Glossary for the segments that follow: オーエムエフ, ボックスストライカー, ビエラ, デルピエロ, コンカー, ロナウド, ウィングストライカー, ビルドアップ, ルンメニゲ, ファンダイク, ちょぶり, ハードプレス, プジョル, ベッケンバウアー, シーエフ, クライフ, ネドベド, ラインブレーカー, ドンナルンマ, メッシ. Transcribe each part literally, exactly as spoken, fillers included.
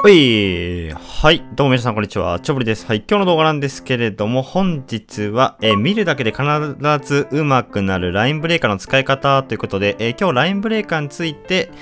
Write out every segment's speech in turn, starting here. はい、はいどうも皆さんこんにちは、ちょぶりです。はい、今日の動画なんですけれども、本日は、えー、見るだけで必ず上手くなるラインブレーカーの使い方ということで、えー、今日ラインブレーカーについて、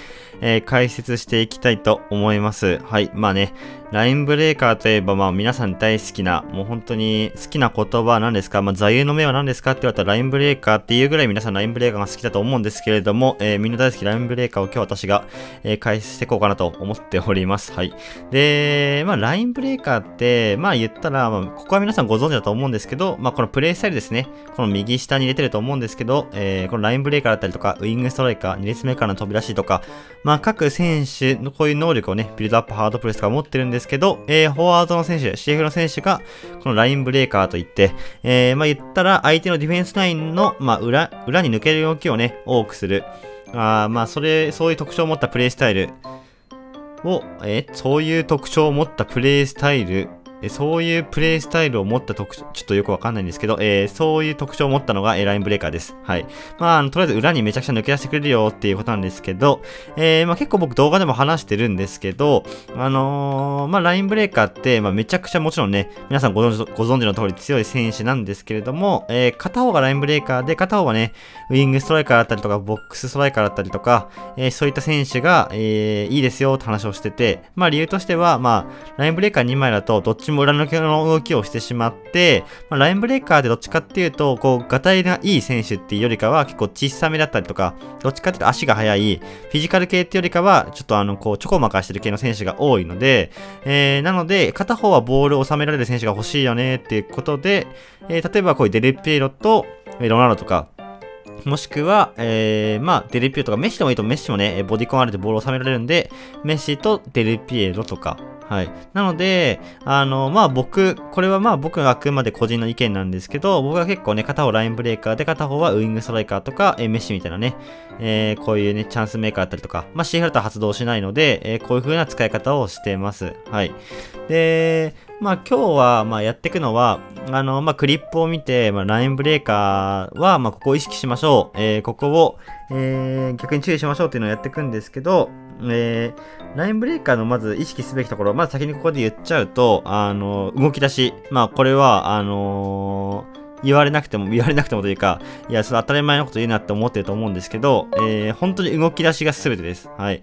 えー、解説していきたいと思います。はい、まあね、ラインブレーカーといえば、まあ皆さん大好きな、もう本当に好きな言葉は何ですか、まあ座右の銘は何ですかって言われたらラインブレーカーっていうぐらい皆さんラインブレーカーが好きだと思うんですけれども、えー、みんな大好きラインブレーカーを今日私が、えー、解説していこうかなと思っております。はい。で、まあ、ラインブレーカーって、まあ、言ったら、まあ、ここは皆さんご存知だと思うんですけど、まあ、このプレイスタイルですね。この右下に入れてると思うんですけど、えー、このラインブレーカーだったりとか、ウィングストライカー、に列目からの飛び出しとか、まあ、各選手のこういう能力をね、ビルドアップ、ハードプレスとか持ってるんですけど、えー、フォワードの選手、シーエフ の選手が、このラインブレーカーといって、えー、まあ、言ったら、相手のディフェンスラインの、まあ、裏、裏に抜ける動きをね、多くする。あー、まあ、それ、そういう特徴を持ったプレイスタイル。をえそういう特徴を持ったプレイスタイル、えそういうプレイスタイルを持った特徴、ちょっとよくわかんないんですけど、えー、そういう特徴を持ったのが、えー、ラインブレーカーです。はい。まあ、あのとりあえず裏にめちゃくちゃ抜け出してくれるよっていうことなんですけど、えー、まあ結構僕動画でも話してるんですけど、あのー、まあラインブレーカーって、まあめちゃくちゃもちろんね、皆さんご存知、ご存知の通り強い選手なんですけれども、えー、片方がラインブレーカーで、片方はね、ウィングストライカーだったりとか、ボックスストライカーだったりとか、えー、そういった選手が、えー、いいですよって話をしてて、まあ理由としては、まあ、ラインブレーカーにまいだと、どっちも裏抜けの動きをしてしまって、まあ、ラインブレーカーでどっちかっていうと、こう、がたいがいい選手っていうよりかは、結構小さめだったりとか、どっちかっていうと足が速い、フィジカル系っていうよりかは、ちょっとあの、こう、ちょこまかしてる系の選手が多いので、えー、なので、片方はボールを収められる選手が欲しいよねっていうことで、えー、例えばこういうデルピエロと、ロナウドとか、もしくは、えー、まあ、デルピエロとか、メッシでもいいと、メッシもね、ボディコンあるでボールを収められるんで、メッシとデルピエロとか、はい。なので、あの、まあ僕、これはまあ僕があくまで個人の意見なんですけど、僕は結構ね、片方ラインブレーカーで、片方はウイングストライカーとか、えー、メッシみたいなね、えー、こういうね、チャンスメーカーだったりとか、まあ シーエフ とは発動しないので、えー、こういう風な使い方をしてます。はい。で、まあ今日は、まあやっていくのは、あの、まあクリップを見て、まあラインブレーカーは、まあここを意識しましょう。えー、ここを、えー、逆に注意しましょうっていうのをやっていくんですけど、えー、ラインブレーカーのまず意識すべきところ、まず先にここで言っちゃうと、あの、動き出し。まあ、これは、あのー、言われなくても、言われなくてもというか、いや、それ当たり前のこと言うなって思ってると思うんですけど、えー、本当に動き出しが全てです。はい。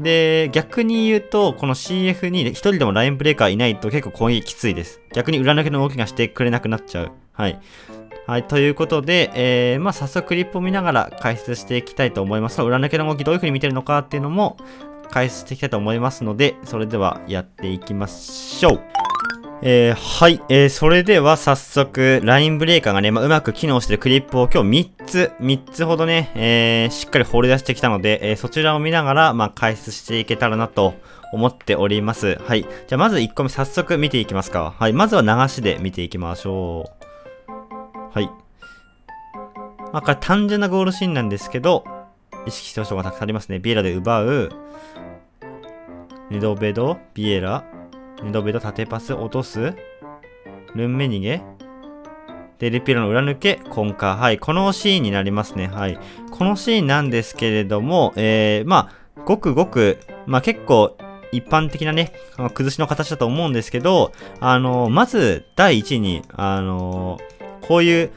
で、逆に言うと、この シーエフ に一人でもラインブレーカーいないと結構攻撃きついです。逆に裏抜けの動きがしてくれなくなっちゃう。はい。はい、ということで、えー、まあ、早速クリップを見ながら解説していきたいと思います。裏抜けの動きどういう風に見てるのかっていうのも解説していきたいと思いますので、それではやっていきましょう。えー、はい、えー、それでは早速、ラインブレーカーがね、まあ、うまく機能してるクリップを今日みっつ、みっつほどね、えー、しっかり掘り出してきたので、えー、そちらを見ながら、まあ、解説していけたらなと思っております。はい。じゃあまずいっこめ早速見ていきますか。はい、まずは流しで見ていきましょう。はい。まあ、これ単純なゴールシーンなんですけど、意識してほしいことがたくさんありますね。ビエラで奪う、ネドベド、ビエラ、ネドベド、縦パス、落とす、ルンメ逃げ、デルピエロの裏抜け、コンカー。はい。このシーンになりますね。はい。このシーンなんですけれども、えー、まあ、ごくごく、まあ結構、一般的なね、崩しの形だと思うんですけど、あのー、まず、第一に、あのー、こういう、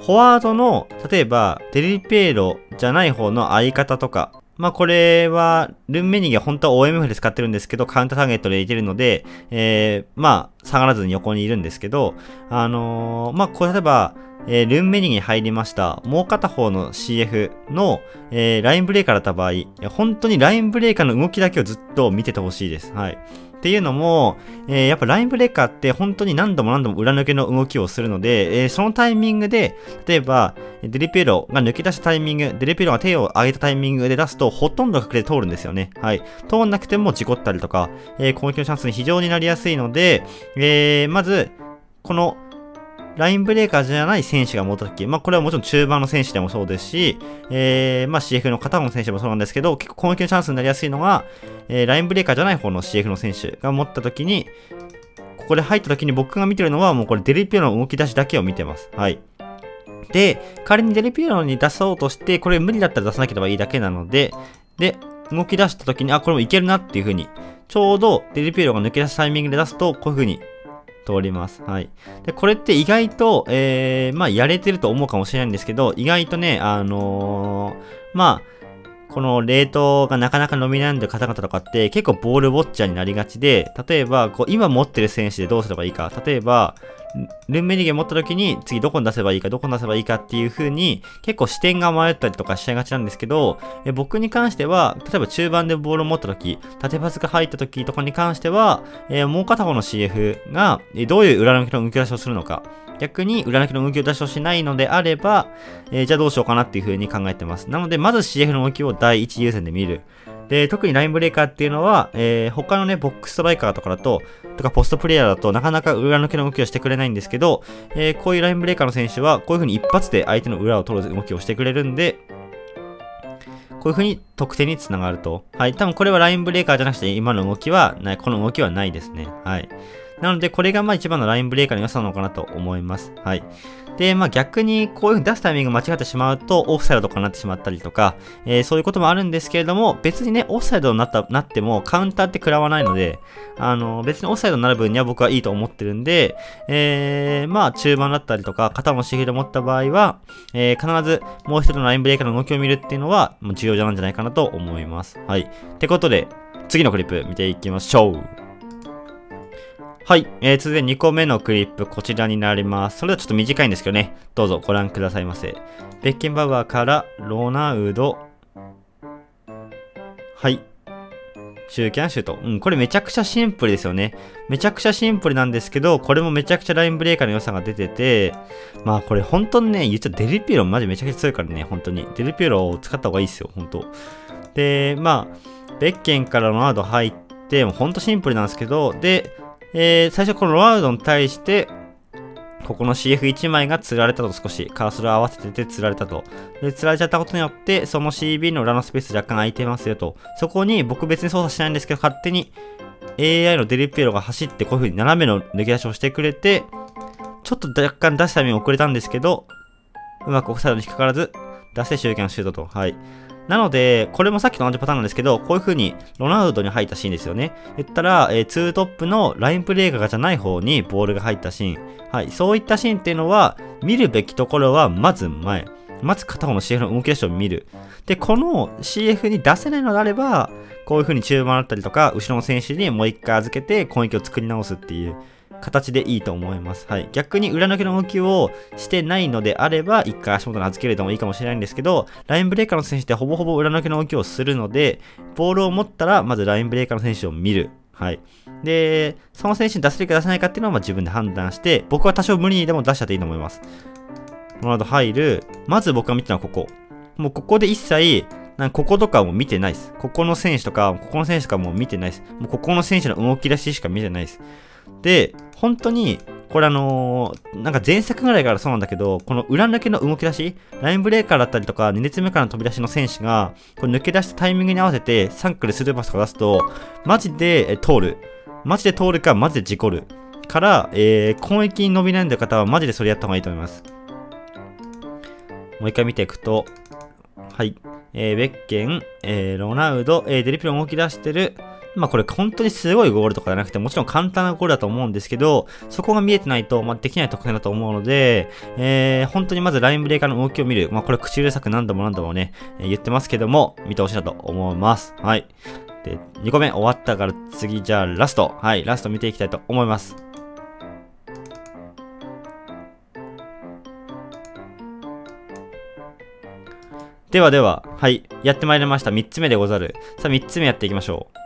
フォワードの、例えば、デリペイロじゃない方の相方とか、まあこれは、ルンメニゲは本当は オーエムエフ で使ってるんですけど、カウンターターゲットで入れてるので、えー、まあ、下がらずに横にいるんですけど、あのー、まあこう例えば、えー、ルンメニゲに入りました。もう片方の シーエフ の、えー、ラインブレーカーだった場合、本当にラインブレーカーの動きだけをずっと見ててほしいです。はい。っていうのも、えー、やっぱラインブレーカーって本当に何度も何度も裏抜けの動きをするので、えー、そのタイミングで、例えば、デリペロが抜け出したタイミング、デリペロが手を上げたタイミングで出すと、ほとんど隠れて通るんですよね。はい。通んなくても事故ったりとか、えー、攻撃のチャンスに非常になりやすいので、えー、まず、この、ラインブレーカーじゃない選手が持ったとき、まあこれはもちろん中盤の選手でもそうですし、えー、まあ シーエフ の片方の選手もそうなんですけど、結構攻撃のチャンスになりやすいのが、えー、ラインブレーカーじゃない方の シーエフ の選手が持ったときに、ここで入ったときに僕が見てるのはもうこれデリピエロの動き出しだけを見てます。はい。で、仮にデリピエロに出そうとして、これ無理だったら出さなければいいだけなので、で、動き出したときに、あ、これもいけるなっていう風に、ちょうどデリピエロが抜け出すタイミングで出すと、こういう風に通ります。はい。で、これって意外と、えー、まあ、やれてると思うかもしれないんですけど、意外とね、あのー、まあ、この冷凍がなかなか伸び悩んでる方々とかって結構ボールウォッチャーになりがちで、例えばこう今持ってる選手でどうすればいいか、例えばルンメリゲ持った時に次どこに出せばいいか、どこに出せばいいかっていう風に結構視点が迷ったりとかしちゃいがちなんですけど、え僕に関しては、例えば中盤でボールを持った時、縦パスが入った時とかに関しては、えー、もう片方の シーエフ がどういう裏抜けの動き出しをするのか、逆に裏抜けの動き出しをしないのであれば、えー、じゃあどうしようかなっていう風に考えてます。なので、まず シーエフ の動きを第一優先で見る。で、特にラインブレイカーっていうのは、えー、他のね、ボックスストライカーとかだと、とかポストプレイヤーだとなかなか裏抜けの動きをしてくれないんですけど、えー、こういうラインブレイカーの選手は、こういう風に一発で相手の裏を取る動きをしてくれるんで、こういう風に得点につながると。はい。多分これはラインブレイカーじゃなくて、今の動きはない、この動きはないですね。はい。なので、これがまあ一番のラインブレーカーの良さなのかなと思います。はい。で、まあ逆にこういう風に出すタイミングを間違ってしまうとオフサイドとかになってしまったりとか、えー、そういうこともあるんですけれども、別にね、オフサイドになった、なってもカウンターって食らわないので、あの、別にオフサイドになる分には僕はいいと思ってるんで、えー、まあ中盤だったりとか、肩もシールを持った場合は、えー、必ずもう一人のラインブレーカーの動きを見るっていうのは重要なんじゃないかなと思います。はい。ってことで、次のクリップ見ていきましょう。はい、えー、続いてにこめのクリップ、こちらになります。それではちょっと短いんですけどね、どうぞご覧くださいませ。ベッケンバウアーからロナウド。はい。シューキャンシュート。うん、これめちゃくちゃシンプルですよね。めちゃくちゃシンプルなんですけど、これもめちゃくちゃラインブレーカーの良さが出てて、まあこれ本当にね、言っちゃデリピエロマジめちゃくちゃ強いからね、本当に。デリピエロを使った方がいいですよ、本当。で、まあ、ベッケンからロナウド入って、もうほんとシンプルなんですけど、で、えー、最初このロナウドに対して、ここの シーエフいち 枚が釣られたと少し、カーソルを合わせてて釣られたと。で、釣られちゃったことによって、その シービー の裏のスペース若干空いてますよと。そこに僕別に操作しないんですけど、勝手に エーアイ のデリピエロが走ってこういう風に斜めの抜け出しをしてくれて、ちょっと若干出すタイミング遅れたんですけど、うまくオフサイドに引っかからず、出してシューキャンシュートと。はい。なので、これもさっきと同じパターンなんですけど、こういう風にロナウドに入ったシーンですよね。言ったら、えー、ツートップのラインプレーガーじゃない方にボールが入ったシーン。はい。そういったシーンっていうのは、見るべきところは、まず前。まず片方の シーエフ の動き出しを見る。で、この シーエフ に出せないのであれば、こういう風に中盤だったりとか、後ろの選手にもう一回預けて攻撃を作り直すっていう形でいいと思います。はい。逆に裏抜けの動きをしてないのであれば、一回足元に預けるでもいいかもしれないんですけど、ラインブレーカーの選手ってほぼほぼ裏抜けの動きをするので、ボールを持ったら、まずラインブレーカーの選手を見る。はい。で、その選手に出せるか出せないかっていうのはまあ自分で判断して、僕は多少無理にでも出しちゃっていいと思います。ロナウド入る。まず僕が見たのはここ。もうここで一切、なんかこことかも見てないです。ここの選手とか、ここの選手とかも見てないです。もうここの選手の動き出ししか見てないです。で、本当に、これあのー、なんか前作ぐらいからそうなんだけど、この裏抜けの動き出し、ラインブレーカーだったりとか、に列目からの飛び出しの選手が、これ抜け出したタイミングに合わせて、サンクルスルーパスとか出すと、マジで通る。マジで通るか、マジで事故る。から、えー、攻撃に伸び悩んでる方は、マジでそれやった方がいいと思います。もう一回見ていくと、はい。えー、ベッケン、えー、ロナウド、えー、デリピロ動き出してる。まあこれ本当にすごいゴールとかじゃなくて、もちろん簡単なゴールだと思うんですけど、そこが見えてないと、まあできない得点だと思うので、えー、本当にまずラインブレーカーの動きを見る。まあこれ口うるさく何度も何度もね、えー、言ってますけども、見てほしいなと思います。はい。で、にこめ終わったから次、じゃあラスト。はい、ラスト見ていきたいと思います。ではでは、はい、やってまいりました。みっつめでござる。さあみっつめやっていきましょう。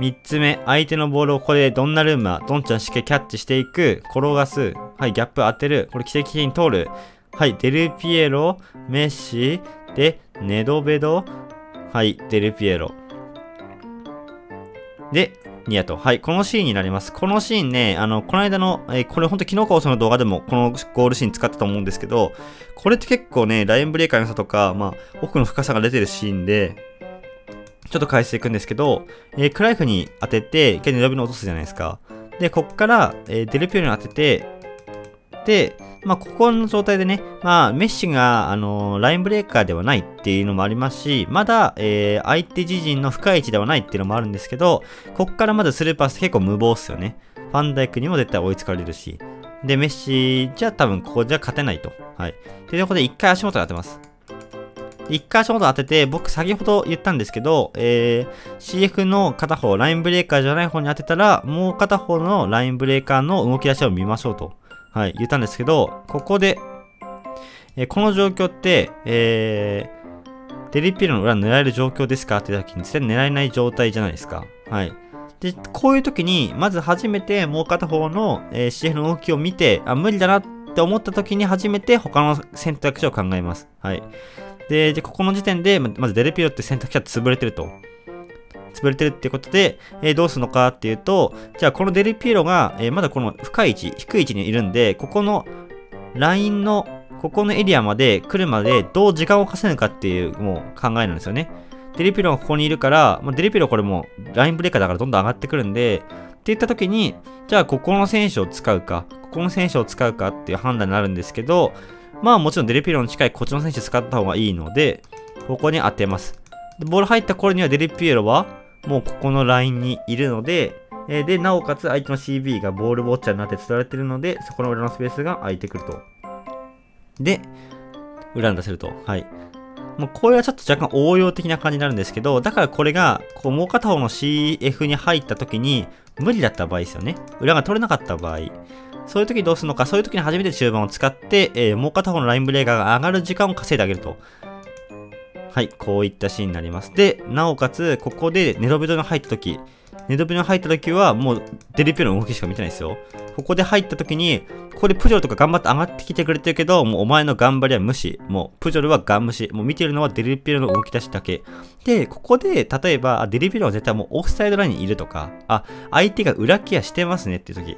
みっつめ、相手のボールをここでドンナルンマ、ドンちゃんしっかりキャッチしていく、転がす、はい、ギャップ当てる、これ奇跡的に通る、はい、デルピエロ、メッシ、で、ネドベド、はい、デルピエロ。で、ニアと。はい、このシーンになります。このシーンね、あの、この間の、えー、これほんと昨日放送の動画でもこのゴールシーン使ったと思うんですけど、これって結構ね、ラインブレーカーの差とか、まあ、奥の深さが出てるシーンで、ちょっと返していくんですけど、えー、クライフに当てて、一回ネドベドに落とすじゃないですか。で、こっから、えー、デルピエロに当てて、って、まあ、ここの状態でね、まあ、メッシが、あのー、ラインブレーカーではないっていうのもありますし、まだ、えー、相手自陣の深い位置ではないっていうのもあるんですけど、こっからまずスルーパス結構無謀っすよね。ファンダイクにも絶対追いつかれるし。で、メッシじゃ多分ここじゃ勝てないと。はい。ということで、一回足元に当てます。一回足元当てて、僕先ほど言ったんですけど、えー、シーエフ の片方、ラインブレーカーじゃない方に当てたら、もう片方のラインブレーカーの動き出しを見ましょうと、はい、言ったんですけど、ここで、えー、この状況って、えー、デリピールの裏狙える状況ですかって時に絶対狙えない状態じゃないですか。はい。で、こういう時に、まず初めてもう片方の、えー、シーエフ の動きを見て、あ、無理だなって思った時に初めて他の選択肢を考えます。はい。で、でここの時点で、まずデルピロって選択肢は潰れてると。潰れてるってことで、えー、どうするのかっていうと、じゃあこのデルピロが、えー、まだこの深い位置、低い位置にいるんで、ここのラインの、ここのエリアまで来るまでどう時間を稼ぐかっていうもう考えなんですよね。デルピロがここにいるから、まあ、デルピロこれもラインブレーカーだからどんどん上がってくるんで、って言った時に、じゃあここの選手を使うか、ここの選手を使うかっていう判断になるんですけど、まあもちろんデルピーロに近いこっちの選手使った方がいいので、ここに当てます。で、ボール入った頃にはデルピーロはもうここのラインにいるので、えー、で、なおかつ相手の シービー がボールウォッチャーになって釣られてるので、そこの裏のスペースが空いてくると。で、裏に出せると。はい。もうこれはちょっと若干応用的な感じになるんですけど、だからこれが、こうもう片方の シーエフ に入った時に無理だった場合ですよね。裏が取れなかった場合。そういう時どうするのか、そういう時に初めて中盤を使って、えー、もう片方のラインブレーカーが上がる時間を稼いであげると。はい、こういったシーンになります。で、なおかつ、ここでネドビドに入った時、ネドビドに入った時は、もうデルピロの動きしか見てないですよ。ここで入った時に、ここでプジョルとか頑張って上がってきてくれてるけど、もうお前の頑張りは無視。もう、プジョルはガン無視。もう見てるのはデルピロの動き出しだけ。で、ここで、例えば、あ、デルピロは絶対もうオフサイドラインにいるとか、あ、相手が裏ケアしてますねっていう時。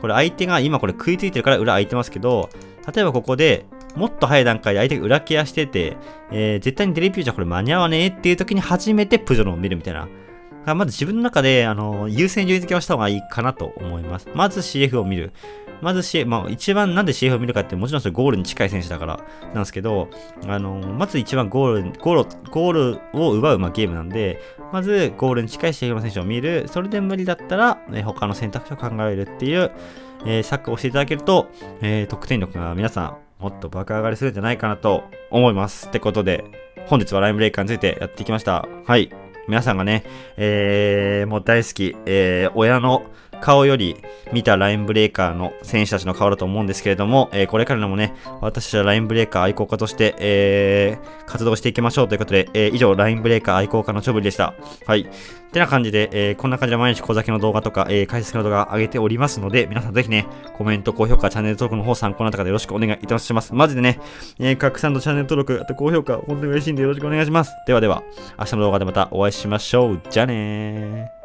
これ相手が今これ食いついてるから裏空いてますけど、例えばここでもっと早い段階で相手が裏ケアしてて、えー、絶対にデリピューじゃこれ間に合わねえっていう時に初めてプジョルを見るみたいな。まず自分の中で、あのー、優先順位付けをした方がいいかなと思います。まず シーエフ を見る。まず シーエフ、まあ一番なんで シーエフ を見るかってもちろんそれゴールに近い選手だからなんですけど、あのー、まず一番ゴール、ゴール、ゴールを奪う、まあ、ゲームなんで、まずゴールに近い シーエフ の選手を見る。それで無理だったら、えー、他の選択肢を考えるっていう、えー、策をしていただけると、えー、得点力が皆さんもっと爆上がりするんじゃないかなと思います。ってことで、本日はラインブレイカーについてやってきました。はい。皆さんがね、えー、もう大好き、えー、親の顔より見たラインブレーカーの選手たちの顔だと思うんですけれども、えー、これからもね、私はラインブレーカー愛好家として、えー、活動していきましょうということで、えー、以上、ラインブレーカー愛好家のチョブリでした。はい。ってな感じで、えー、こんな感じで毎日小酒の動画とか、えー、解説の動画上げておりますので、皆さんぜひね、コメント、高評価、チャンネル登録の方参考になった方よろしくお願いいたします。マジでね、えー、拡散とチャンネル登録、あと高評価、本当に嬉しいんでよろしくお願いします。ではでは、明日の動画でまたお会いしましょう。じゃあねー。